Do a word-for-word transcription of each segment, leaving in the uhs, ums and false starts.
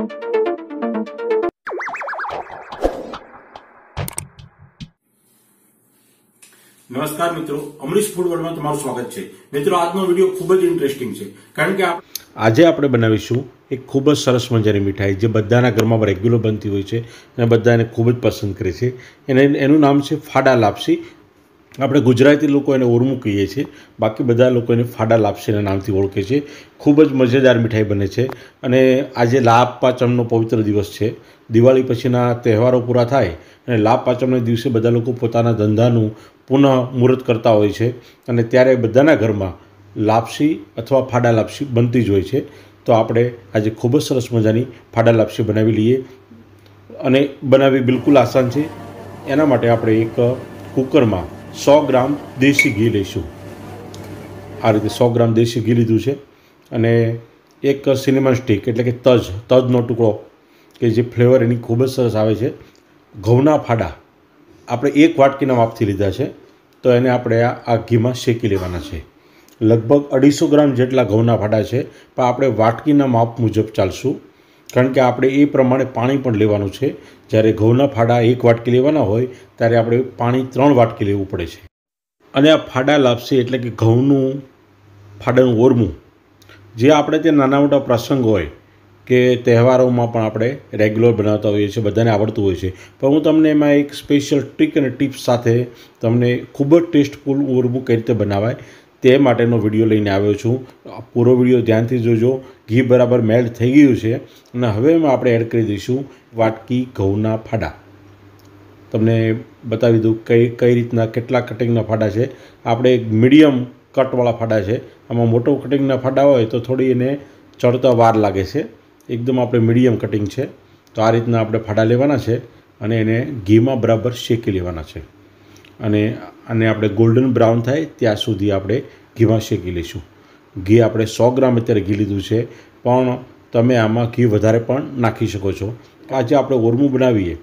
नमस्कार मित्रों, Amrish food world में तुम्हारू स्वागत है। मित्रों, आजनो वीडियो खूब ज इंटरेस्टिंग है कारण के आप... आज आप बनावीशू एक खूब सरस मजानी मिठाई जो बधाना घर में रेग्युलर बनती हुई बधाने खूब पसंद करे छे। एनु नाम है फाड़ा लापसी। अपने गुजराती लोग ओरमू कही छे, बाकी बधा लोग फाड़ा लापसी नाम थी ओळखे छे। खूब ज मजेदार मिठाई बने छे। आज लाभ पाचमनो पवित्र दिवस है। दिवाळी पछीना तहेवारो पूरा थाय अने लाभ पाचमना दिवसे बधा लोको पोताना धंधानुं पुनः मुहूर्त करता होय छे अने त्यारे बधाना घरमां लापसी अथवा फाड़ा लापसी बनती ज होय छे। तो आपणे आजे खूब ज सरस मजानी फाड़ा लापसी बनावी लीए अने बनावी बिलकुल आसान छे। एना माटे आपणे एक कूकर में सौ ग्राम देशी घी लईशुं। आ रीते सौ ग्राम देशी घी लीधुं छे अने एक सिनेमन स्टीक एटले के तज तजनो टुकड़ो के जे फ्लेवर एनी खूब ज सरस आवे छे। घऊना फाड़ा આપણે એક વાટકીના માપથી લીધા છે, તો એને આપણે આ ઘીમાં શેકી લેવાના છે। લગભગ અઢીસો ગ્રામ જેટલા ઘઉંના ફાડા છે, પણ આપણે વાટકીના માપ મુજબ ચાલશું કારણ કે આપણે એ પ્રમાણે પાણી પણ લેવાનું છે। જ્યારે ઘઉંના ફાડા એક વાટકી લેવાના હોય ત્યારે આપણે પાણી ત્રણ વાટકી લેવું પડે છે। અને આ ફાડા લાપસી એટલે કે ઘઉંનું ફાડાનું ઓરમું, જે આપણે તે નાના મોટા પ્રસંગ હોય કે તહેવારોं में આપણે રેગ્યુલર બનાવતા હોઈએ છીએ, બધાને આવડતું હોય છે। પણ હું તમને એમાં એક સ્પેશિયલ ટ્રીક અને ટિપ્સ સાથે તમને ખૂબ જ ટેસ્ટફુલ ઓરમું કઈ રીતે બનાવાય તે માટેનો વિડીયો લઈને આવ્યો છું। પૂરો વિડીયો ધ્યાનથી જોજો। ઘી બરાબર મેલ્ટ થઈ ગયું છે અને હવે એમાં આપણે એડ કરી દઈશું વાટકી ઘઉંના ફાડા। તમને બતાવી દઉં કઈ કઈ રીતના કેટલા કટિંગના ફાડા છે। આપણે મીડિયમ કટવાળા ફાડા છે, આમાં મોટો કટિંગના ફાડા હોય તો થોડી એને ચડતા વાર લાગે છે। एकदम आपणे मीडियम कटिंग है, तो आ रीतना आपणे फाड़ा लेवाना छे अने एने घी में बराबर शेकी लेवाना छे अने आने आपणे गोल्डन ब्राउन थाय त्यां सुधी आपणे घी में शेकी लईशुं। घी आपणे सौ ग्राम अत्यारे घी लीधुं छे, पण तमे आमां घी वधारे पण नाखी शको छो। आजे आपणे ओरमुं बनावीए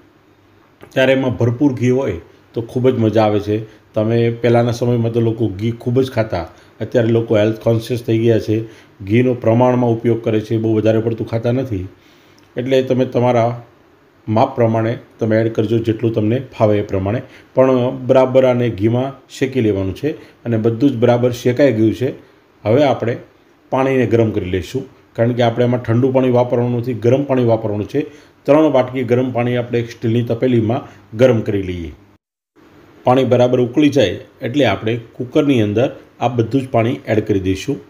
त्यारे एमां भरपूर घी होय तो खूब ज मजा आवे छे। तमे पहेलाना समयमां तो लोको घी खूब ज खाता, अत्यारे लोको हेल्थ कॉन्शियस थई गया छे, घीनो प्रमाण में उपयोग करे छे, बहु वधारे पड़तुं खाता नथी। एटले तमे तमारा माप प्रमाणे तमे एड करजो, जेटलुं तमने फावे ए प्रमाणे। पण बराबर आने घी में शेकी लेवानुं छे अने बधुं ज बराबर शेकाई गयुं छे। हवे आपणे पाणीने गरम करी लईशुं कारण के आपणे एमां ठंडू पाणी वापरवानुं नथी, गरम पाणी वापरवानुं छे। त्रण वाटकी गरम पाणी आपणे एक स्टीलनी तपेलीमां गरम करी लईए। पाणी बराबर उकळी जाए एटले आपणे कूकरनी अंदर आ बधुं ज पाणी एड करी दईशुं।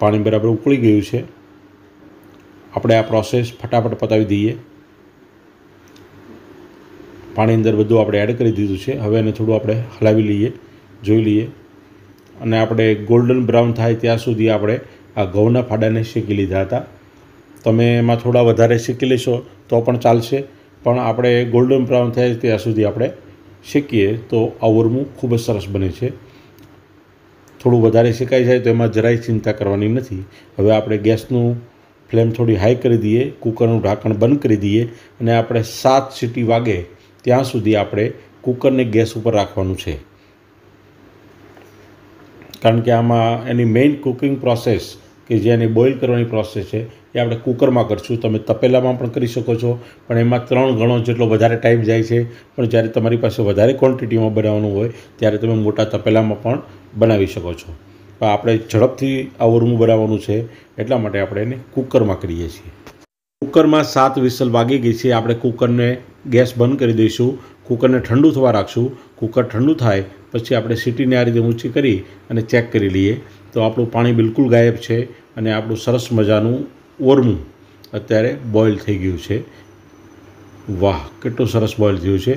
पानी बराबर उकली गयु है। अपने आ प्रोसेस फटाफट पतावी दीए। पानी अंदर बधु आप एड कर दीधु है। हवे ने थोड़ा आप हलावी लीए, जोई लीए अने आपणे गोल्डन ब्राउन थाय त्यां सुधी आपणे आ घऊना फाडाने शेकी लीधा हता। तमे एमां थोड़ा वधारे शेकी लेशो तो पण चालशे, पण आपणे गोल्डन ब्राउन थाय त्यां सुधी आपणे शेकीए तो आ ओरमू खूब सरस बने छे। થોડું વધારે શેકાઈ જાય તો એમાં જરાય ચિંતા કરવાની નથી। હવે આપણે ગેસનું ફ્લેમ થોડી હાઈ કરી દઈએ, કૂકરનું ઢાંકણ બંધ કરી દઈએ અને આપણે સાત સીટી વાગે ત્યાં સુધી આપણે કૂકરને ગેસ ઉપર રાખવાનું છે કારણ કે આમાં એની મેઇન કુકિંગ પ્રોસેસ કે જે એને બોઇલ કરવાની પ્રોસેસ છે એ આપણે કૂકરમાં કરશું। તમે તપેલામાં પણ કરી શકો છો, પણ એમાં ત્રણ ગણો જેટલો વધારે ટાઈમ જાય છે। પણ જ્યારે તમારી પાસે વધારે ક્વોન્ટિટીમાં બનાવવાનું હોય ત્યારે તમે મોટા તપેલામાં પણ બનાવી શકો છો। પણ આપણે ઝડપથી આ ઓરમું બનાવવાનું છે એટલા માટે આપણે એને કૂકરમાં કરીએ છીએ। કૂકરમાં સાત વિસલ વાગી ગઈ છે। આપણે કૂકરને ગેસ બંધ કરી દઈશું, કૂકરને ઠંડુ થવા રાખશું। કૂકર ઠંડુ થાય પછી આપણે સીટીને આ રીતે ઊંચી કરી અને ચેક કરી લઈએ તો આપણું પાણી બિલકુલ ગાયબ છે અને આપણું સરસ મજાનું ઓરમું અત્યારે બોઇલ થઈ ગયું છે। वाह, કેટલું સરસ બોઇલ થયું છે।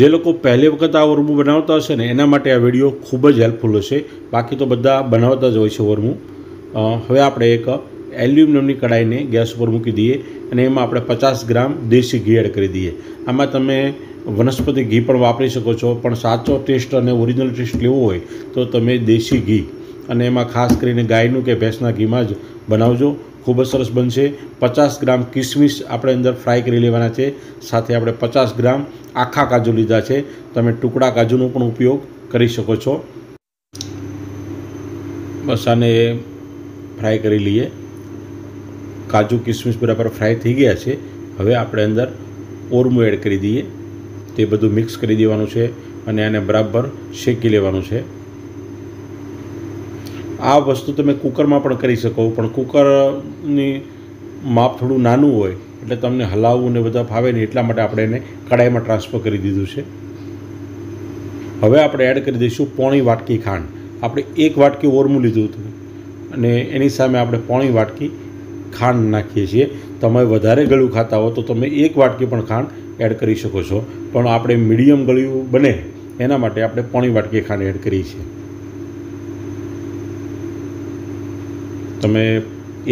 જે લોકો પહેલી વખત આ ઓરમું બનાવતા હશે ને એના માટે આ વિડીયો ખૂબ જ હેલ્પફુલ હશે, બાકી તો બધા બનાવતા જ હોય છે ઓરમું। હવે આપણે એક એલ્યુમિનિયમની કડાઈને ગેસ ઉપર મૂકી દઈએ અને એમાં આપણે પચાસ ગ્રામ દેશી ઘી એડ કરી દઈએ। આમાં તમે વનસ્પતિ ઘી પણ વાપરી શકો છો, પણ સાચો ટેસ્ટ અને ઓરિજિનલ ટેસ્ટ લેવો હોય તો તમે દેશી ઘી અને એમાં ખાસ કરીને ગાયનું કે ભેંસના ઘીમાં જ બનાવજો। ખૂબ જ સરસ બનશે। પચાસ ગ્રામ કિસમિસ આપણે અંદર ફ્રાય કરી લેવાના છે, સાથે આપણે પચાસ ગ્રામ આખા કાજુ લીધા છે। તમે ટુકડા કાજુનો પણ ઉપયોગ કરી શકો છો। બસ આને ફ્રાય કરી લઈએ। काजू किशमिश बराबर फ्राय थी गया है। हवे आपणे अंदर ओरमू एड करी दीए, तो बधुं मिक्स करी देवानुं छे अने आने बराबर शेकी लेवानुं छे। आ वस्तु तमे कूकर में पण करी शको, पण कूकरनी माप थोड़ुं नानुं होय एटले तमने हलाववुं ने बधा फावे नहीं, एटला माटे आपणे एने कढ़ाई में ट्रांसफर करी दीधुं छे। हवे आपणे एड करी दईशुं पौणी वाटकी खांड। आपणे एक वाटकी ओरमू लीधुं हतुं अने एनी सामे आपणे पौणी वाटकी खांड नाखीए छीए। तमे वधारे गळ्युं खाता हो तो तमे एक वाटकी पण खांड एड करी शको छो, पण आपणे मीडियम गळ्युं बने एना माटे आपणे पौणी वाटकी खांड एड करी छे। तमे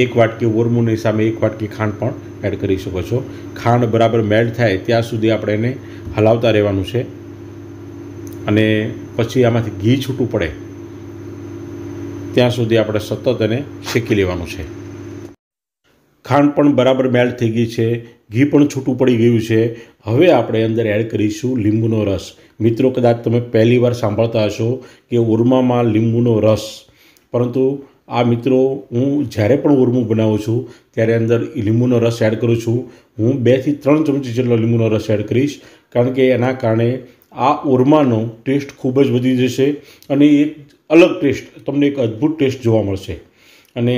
एक वाटकी ओरमूनी सामे एक वाटकी खांड पण एड करी शको छो। खांड बराबर मेल्ट थाय त्यां सुधी आपणे एने हलावता रहेवानुं छे अने पछी आमांथी घी छूटुं पडे त्यां सुधी आपणे सतत एने शेकी लेवानुं छे। खांड पण बराबर मेल्ट थी गई है, घी पण छूटू पड़ी गयु है। हवे आपणे अंदर एड करीशुं लींबूनो रस। मित्रों कदाच तमे पहली वार सांभळता हशो कि ओरमामां लींबूनो रस, परंतु आ मित्रों हूँ ज्यारे पण ओरमू बनावुं छुं त्यारे अंदर लींबूनो रस एड करूँ छूं। हूँ बे थी त्रण चमची जेटलो लींबूनो रस एड करीश, कारण के एना कारणे आ ओरमानो टेस्ट खूब ज वधी जशे अने एक अलग टेस्ट तमने एक अद्भुत टेस्ट जोवा मळशे। अने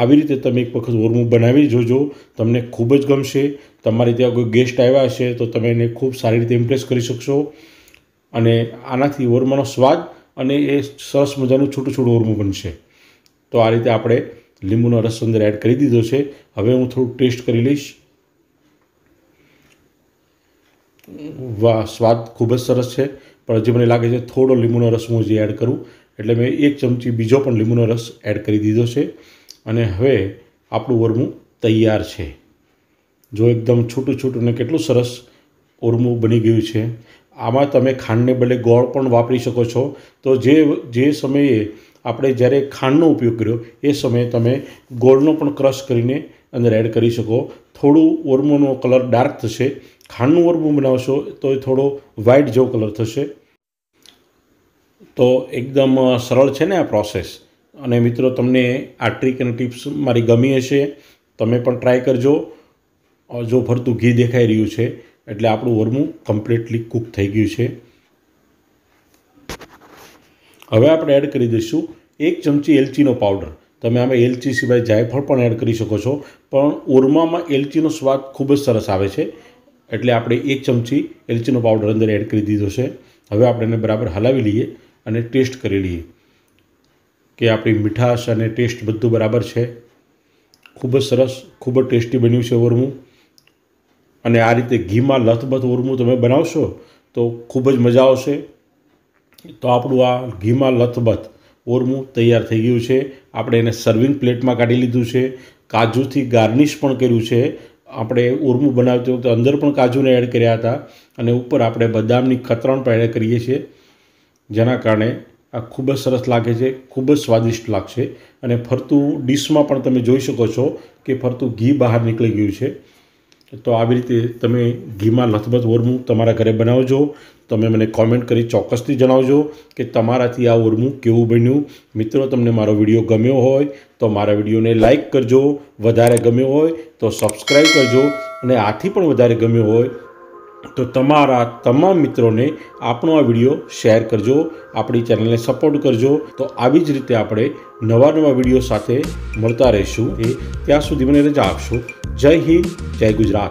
આવી રીતે તમે એક વખત ઓરમું બનાવી જોજો, તમને ખૂબ જ ગમશે। તમારી ત્યાં કોઈ ગેસ્ટ આવ્યા હશે તો તમે એને ખૂબ સારી રીતે ઇમ્પ્રેસ કરી શકશો, અને આનાથી ઓરમાનો સ્વાદ અને એ સરસ મજાનું છૂટું છૂટું ઓરમું બનશે। તો આ રીતે આપણે લીંબુનો રસ અંદર એડ કરી દીધો છે। હવે હું થોડું ટેસ્ટ કરી લઈશ। વાહ, સ્વાદ ખૂબ જ સરસ છે, પણ હજી મને લાગે છે થોડો લીંબુનો રસ હું હજી એડ કરું, એટલે મેં એક ચમચી બીજો પણ લીંબુનો રસ એડ કરી દીધો છે। अने हवे आपणुं ओरमूं तैयार छे। जो एकदम छूटू छूटू ने केटलुं सरस ओरमूं बनी गयुं छे। आमां तमे खांडने बदले गोळ पण वापरी शको छो। तो जे जे समये आपणे ज्यारे खांडनो उपयोग कर्यो ए समये तमे गोळनो पण क्रश करीने अंदर एड करी शको। थोडुं ओरमूंनो कलर डार्क थशे, खांडनुं ओरमूं बनावशो तो ए थोडो व्हाइट जेवो कलर थशे। तो एकदम सरळ छे ने आ प्रोसेस। अने मित्रों तमने आ ट्रीक अने टिप्स मारी गमी हशे, तमे पण ट्राय करजो। जो भरतुं घी देखाई रह्युं छे एटले आपणुं ओरमूं कम्प्लीटली कूक थई गयुं छे। हवे आपणे एड करी दईशुं एक चमची एलचीनो पाउडर। तमे आमां एलची सिवाय जायफळ पण एड करी शको छो, पण ओरमामां एलचीनो स्वाद खूब ज सरस आवे छे एटले आपणे एक चमची एलचीनो पाउडर अंदर एड करी दीधो छे। हवे आपणे एने बराबर हलावी लईए अने टेस्ट करी लईए कि आपणी मीठाश अने टेस्ट बधुं बराबर छे। खूब ज सरस, खूब टेस्टी बन्युं छे ओरमूं। अने आ रीते घी में लथबथ ओरमूं तमे बनावशो तो खूब ज मजा आवशे। तो आपणुं आ घी में लथबथ ओरमूं तैयार थई गयुं छे। आपणे एने सर्विंग प्लेट में काढी लीधुं छे। काजूथी गार्निश पण कर्युं छे। आपणे ओरमूं बनावता वखते अंदर पण काजूने एड कर्या हता अने उपर आपणे बदामनी खतरण पण एड करीए छीए, जेना कारणे आ खूब सरस लगे छे, खूब स्वादिष्ट लागशे। अने फरतू डिश में पण तमे जोई शको छो कि फरतू घी बहार निकली गयुं छे। तो आवी रीते तमे घी में लथबथ ओरमूं तमारा घरे बनावजो। तमे मने कॉमेंट करी चोक्कसथी जणावजो कि तमाराथी आ ओरमूं केवुं बन्युं। मित्रों तमने मारो विडियो गम्यो होय तो मारा विडियोने लाइक करजो, वधारे गम्यो होय तो सब्सक्राइब करजो, अने आथी पण वधारे गम्यो होय तो तमारा तमाम मित्रों ने आपणो आ विडियो शेर करजो, आपणी चैनल ने सपोर्ट करजो। तो आवी ज रीते आपणे नवा नवा विडियो साथे मळता रहीशुं। त्यां सुधी मने रजा आपशो। जय हिंद, जय गुजरात।